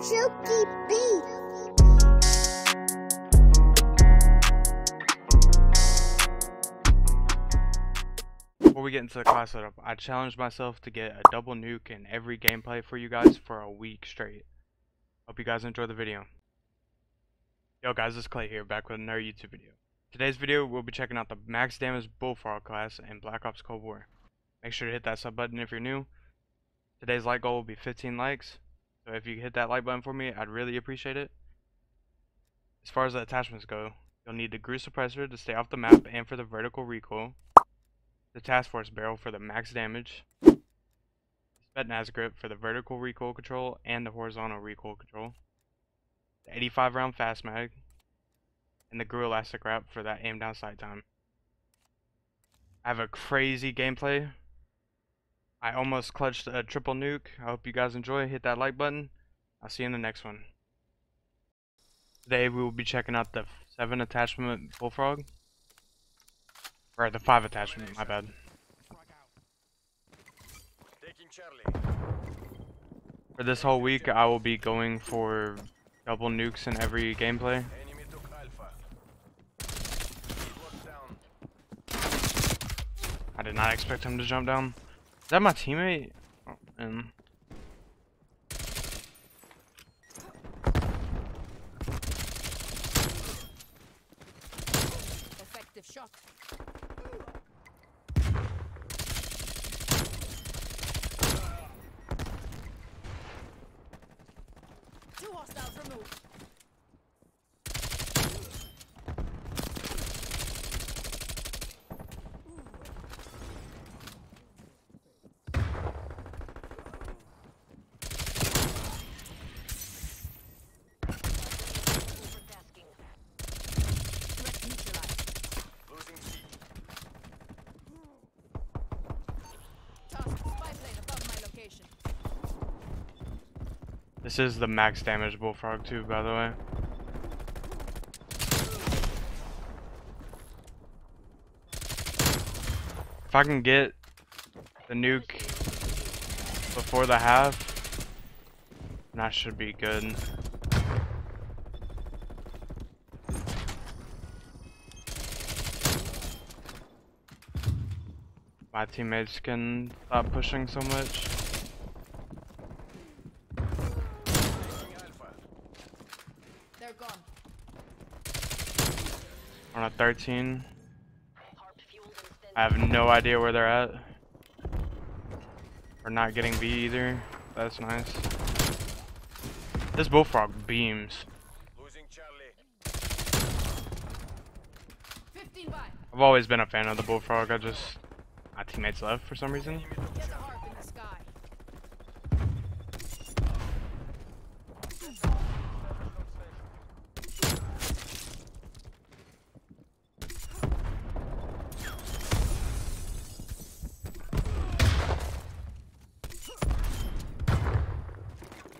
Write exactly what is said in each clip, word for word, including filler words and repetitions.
Jokey beat. Before we get into the class setup, I challenged myself to get a double nuke in every gameplay for you guys for a week straight. Hope you guys enjoy the video. Yo guys, it's Clay here, back with another YouTube video. Today's video, we'll be checking out the max damage bullfrog class in Black Ops Cold War. Make sure to hit that sub button if you're new. Today's like goal will be fifteen likes, so if you hit that like button for me, I'd really appreciate it. As far as the attachments go, you'll need the G R U Suppressor to stay off the map and for the vertical recoil, the Task Force Barrel for the max damage, SpetsNaz Grip for the vertical recoil control and the horizontal recoil control, the eighty-five round fast mag, and the G R U Elastic Wrap for that aim down sight time. I have a crazy gameplay. I almost clutched a triple nuke. I hope you guys enjoy. Hit that like button. I'll see you in the next one. Today we will be checking out the seven attachment bullfrog. Or the five attachment, my bad. For this whole week, I will be going for double nukes in every gameplay. I did not expect him to jump down. Is that my teammate? Oh, man. Effective shot. This is the max damage bullfrog too, by the way. If I can get the nuke before the half, that should be good. My teammates can stop pushing so much. On a thirteen. I have no idea where they're at. We're not getting B either. That's nice. This bullfrog beams. I've always been a fan of the bullfrog. I just, my teammates left for some reason.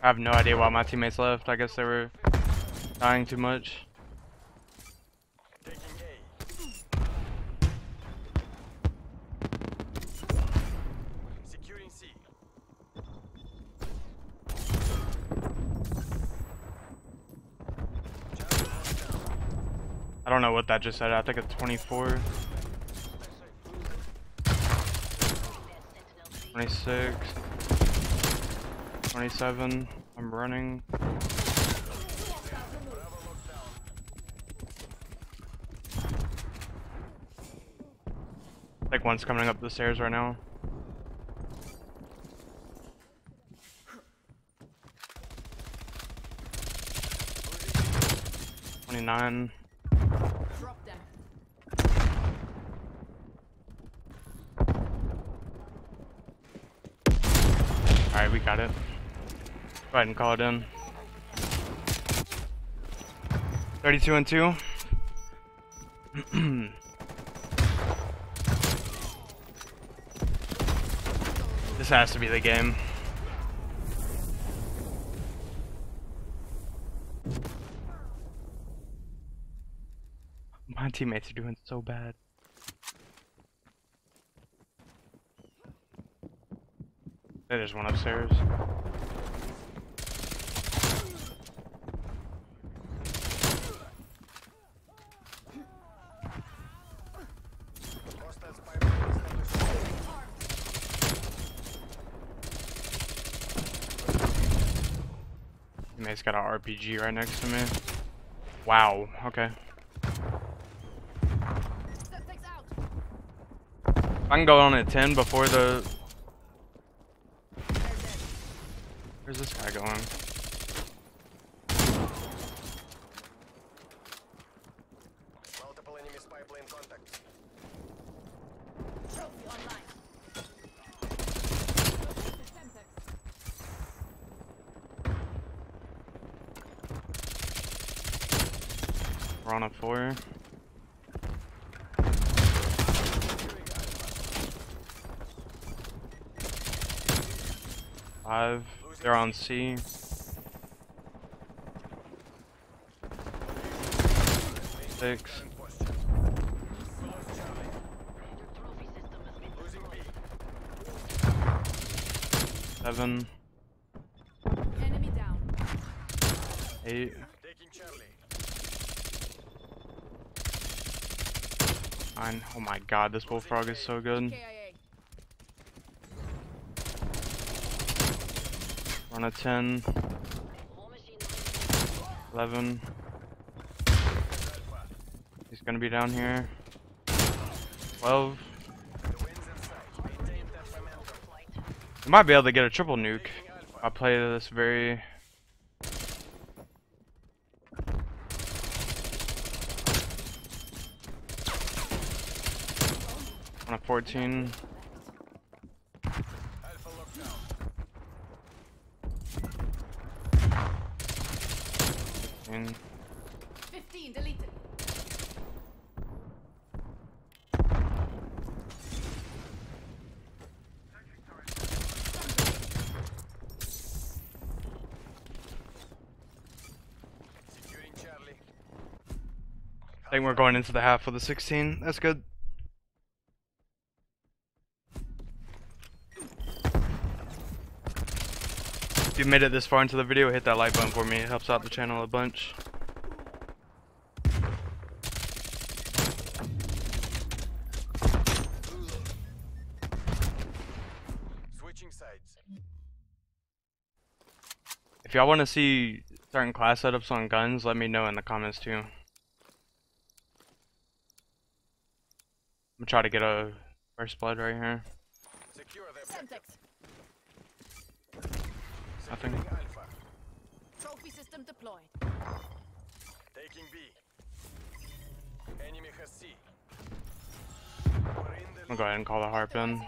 I have no idea why my teammates left. I guess they were dying too much. Securing C. I don't know what that just said. I think it's twenty-four. twenty-six. twenty-seven, I'm running. Like one's coming up the stairs right now. twenty-nine. Alright, we got it. Go ahead and call it in. thirty-two and two. This has to be the game. My teammates are doing so bad. There's one upstairs. And he's got an R P G right next to me. Wow, okay. I can go on at ten before the... Where's this guy going? We're on a four. Five. They're on C. Six. Seven. Enemy down. Eight. Nine. Oh my god, this bullfrog is so good. On a ten. Eleven. He's gonna be down here. Twelve. We might be able to get a triple nuke. I play this very... On a fourteen. fifteen deleted. Securing Charlie. I think we're going into the half of the sixteen. That's good. If you made it this far into the video, hit that like button for me. It helps out the channel a bunch. Switching sides. If y'all want to see certain class setups on guns, let me know in the comments too. I'm gonna try to get a first blood right here. Secure the Nothing. Trophy system deployed. Taking B. Enemy has C. I'll go ahead and call the harp in.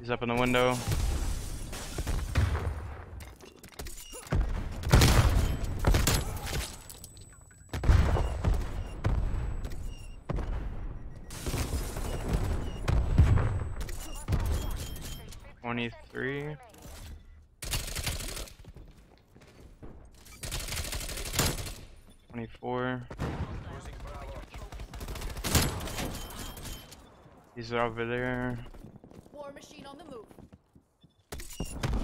He's up in the window. twenty-three. twenty-four. He's over there. War machine on the move.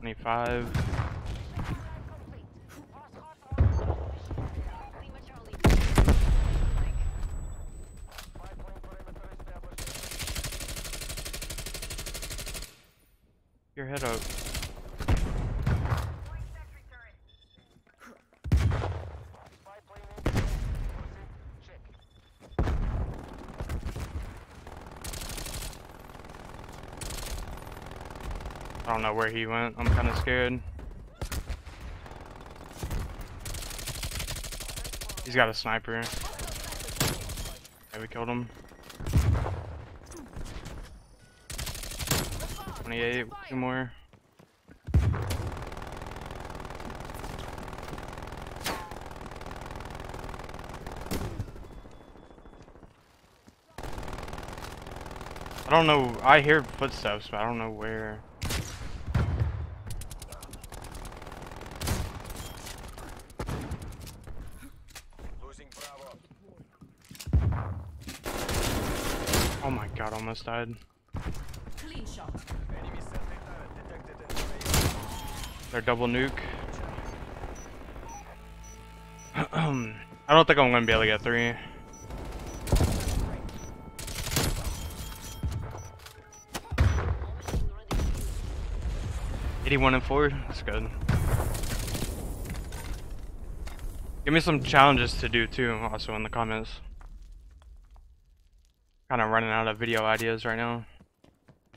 twenty-five. Your head up. I don't know where he went. I'm kind of scared. He's got a sniper. Yeah, we killed him. twenty-eight, two more. I don't know, I hear footsteps, but I don't know where. Losing Bravo. Oh my god, almost died. Clean shot. They're double nuke. I don't think I'm gonna be able to get three. eighty-one and four, that's good. Give me some challenges to do too, also in the comments. Kind of running out of video ideas right now.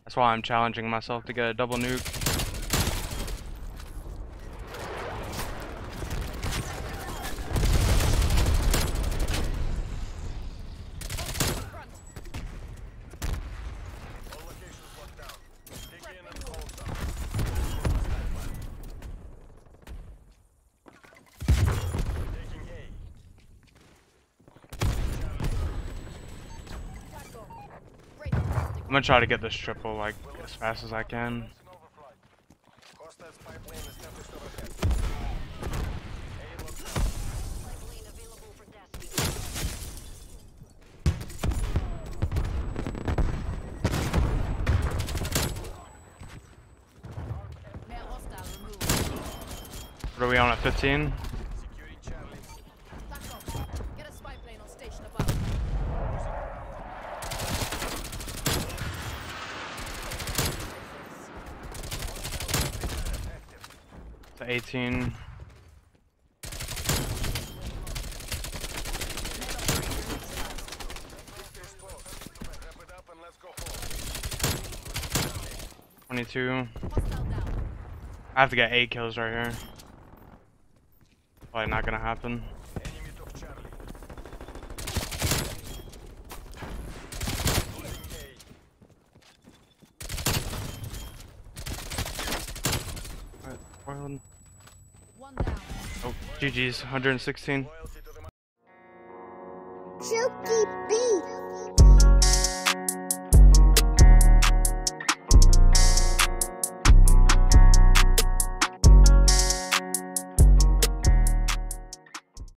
That's why I'm challenging myself to get a double nuke. I'm gonna try to get this triple like as fast as I can. What are we on at fifteen? eighteen. twenty-two. I have to get eight kills right here. Probably not gonna happen. Alright, oh, G G's, one hundred sixteen. Chucky B.